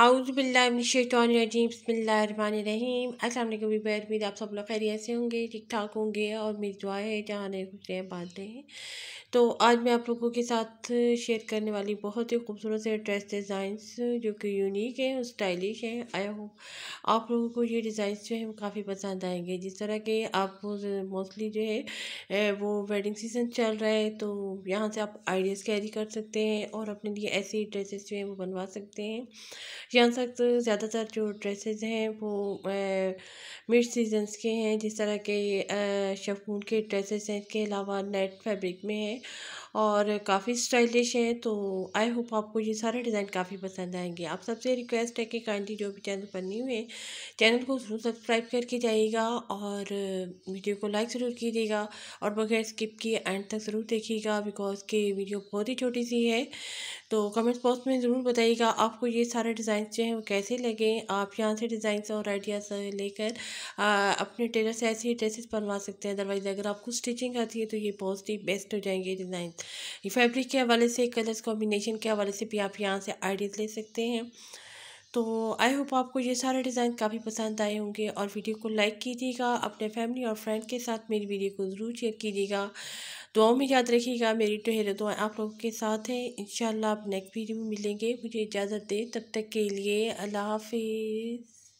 आउज़ुबिल्लाहिमिनश्शैतानिर्रजीम बिस्मिल्लाहिर्रहमानिर्रहीम। अस्सलाम वालेकुम वीवर, उम्मीद आप सब लोग खैरियत से होंगे, ठीक ठाक होंगे और मेरी दुआ है जहाँ खुश रहें बातें हैं। तो आज मैं आप लोगों के साथ शेयर करने वाली बहुत ही खूबसूरत से ड्रेस डिज़ाइंस जो कि यूनिक हैं और स्टाइलिश हैं। आई होप आप लोगों को ये डिज़ाइंस जो हैं काफ़ी पसंद आएंगे। जिस तरह के आप मोस्टली जो है वो वेडिंग सीज़न चल रहा है, तो यहाँ से आप आइडियाज़ कैरी कर सकते हैं और अपने लिए ऐसी ड्रेसेस जो हैं वो बनवा सकते हैं। यहाँ तक ज़्यादातर जो ड्रेसेस हैं वो मिड सीजन्स के हैं, जिस तरह के शिफॉन के ड्रेसेस हैं, इसके अलावा नेट फैब्रिक में हैं और काफ़ी स्टाइलिश हैं। तो आई होप आपको ये सारे डिज़ाइन काफ़ी पसंद आएंगे। आप सबसे रिक्वेस्ट है कि काइंडली जो भी चैनल पर न्यू है चैनल को ज़रूर सब्सक्राइब करके जाइएगा और वीडियो को लाइक ज़रूर कीजिएगा और बगैर स्किप किए एंड तक ज़रूर देखिएगा, बिकॉज कि वीडियो बहुत ही छोटी सी है। तो कमेंट्स बॉक्स में ज़रूर बताइएगा आपको ये सारे डिज़ाइन जो हैं वो कैसे लगे। आप यहाँ से डिज़ाइंस और आइडियाज़ लेकर अपने टेलर से ऐसे ही ड्रेसेस बनवा सकते हैं। अदरवाइज़ अगर आपको स्टिचिंग आती है तो ये बहुत ही बेस्ट हो जाएंगे डिज़ाइन। ये फैब्रिक के हवाले से, कलर्स कॉम्बिनेशन के हवाले से भी आप यहाँ से आइडियाज़ ले सकते हैं। तो आई होप आपको ये सारे डिज़ाइन काफ़ी पसंद आए होंगे और वीडियो को लाइक कीजिएगा। अपने फैमिली और फ्रेंड के साथ मेरी वीडियो को ज़रूर शेयर कीजिएगा। दुआओं में याद रखिएगा, मेरी तहे दुआएं आप लोगों के साथ हैं। इंशाल्लाह आप नेक्स्ट वीडियो में मिलेंगे। मुझे इजाज़त दें, तब तक के लिए अल्लाह हाफिज़।